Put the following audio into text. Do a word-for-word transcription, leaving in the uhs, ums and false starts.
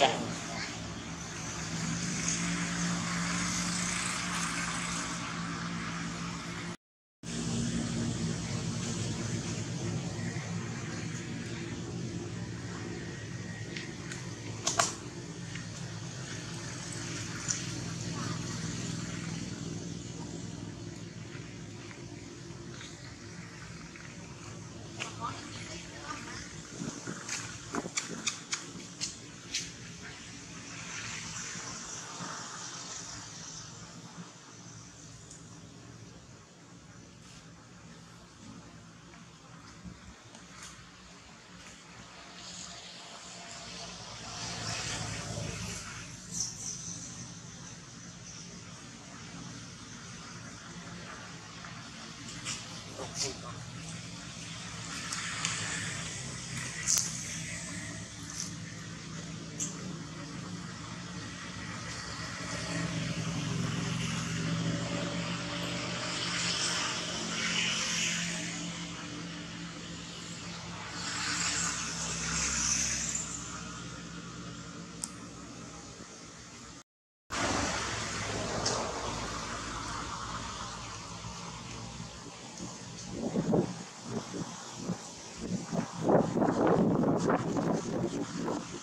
time. Thank you.